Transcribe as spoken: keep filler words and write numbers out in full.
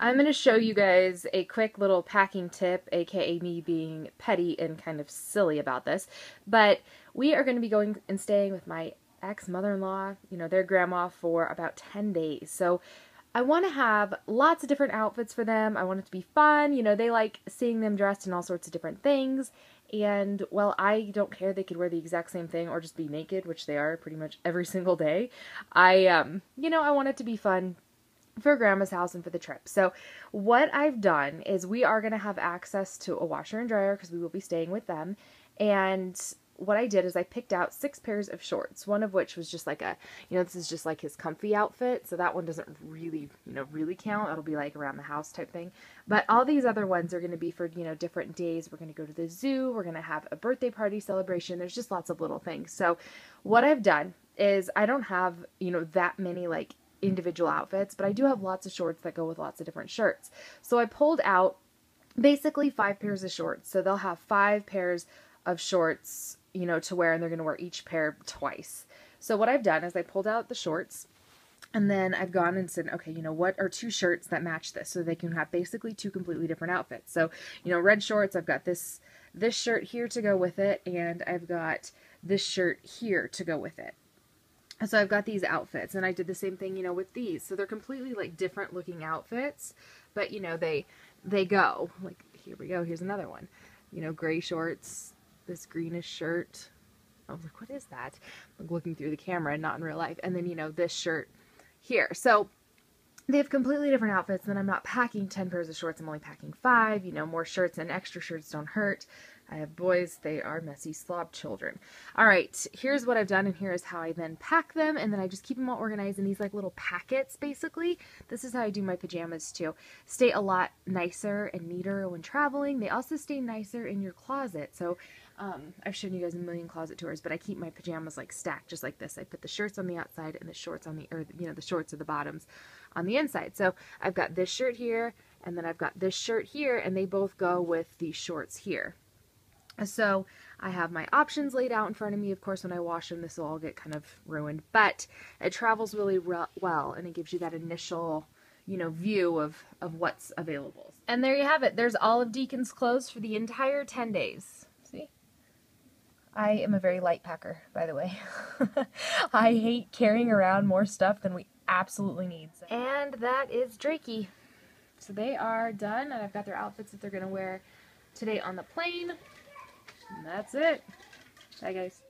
I'm going to show you guys a quick little packing tip, aka me being petty and kind of silly about this, but we are going to be going and staying with my ex-mother-in-law, you know, their grandma, for about ten days, so I want to have lots of different outfits for them. I want it to be fun, you know, they like seeing them dressed in all sorts of different things, and well, I don't care, they could wear the exact same thing or just be naked, which they are pretty much every single day. I, um, you know, I want it to be fun for grandma's house and for the trip. So what I've done is we are going to have access to a washer and dryer because we will be staying with them. And what I did is I picked out six pairs of shorts, one of which was just like a, you know, this is just like his comfy outfit. So that one doesn't really, you know, really count. It'll be like around the house type thing. But all these other ones are going to be for, you know, different days. We're going to go to the zoo. We're going to have a birthday party celebration. There's just lots of little things. So what I've done is I don't have, you know, that many like individual outfits, but I do have lots of shorts that go with lots of different shirts. So I pulled out basically five pairs of shorts. So they'll have five pairs of shorts, you know, to wear, and they're going to wear each pair twice. So what I've done is I pulled out the shorts, and then I've gone and said, okay, you know, what are two shirts that match this? So they can have basically two completely different outfits. So, you know, red shorts, I've got this, this shirt here to go with it, and I've got this shirt here to go with it. So I've got these outfits, and I did the same thing, you know, with these. So they're completely like different looking outfits, but you know, they, they go like, here we go. Here's another one, you know, gray shorts, this greenish shirt. I was like, what is that? Like looking through the camera and not in real life. And then, you know, this shirt here. So they have completely different outfits, and I'm not packing ten pairs of shorts. I'm only packing five, you know, more shirts and extra shirts don't hurt. I have boys. They are messy slob children. All right, here's what I've done, and here is how I then pack them, and then I just keep them all organized in these like little packets, basically. This is how I do my pajamas, too. Stay a lot nicer and neater when traveling. They also stay nicer in your closet, so um, I've shown you guys a million closet tours, but I keep my pajamas like stacked just like this. I put the shirts on the outside and the shorts on the, or you know, the shorts or the bottoms on the inside. So I've got this shirt here, and then I've got this shirt here, and they both go with these shorts here. So I have my options laid out in front of me. Of course, when I wash them, this will all get kind of ruined, but it travels really re well, and it gives you that initial, you know, view of, of what's available. And there you have it. There's all of Deacon's clothes for the entire ten days. See? I am a very light packer, by the way. I hate carrying around more stuff than we absolutely need. So. And that is Drakey. So they are done, and I've got their outfits that they're going to wear today on the plane. And that's it. Bye, guys.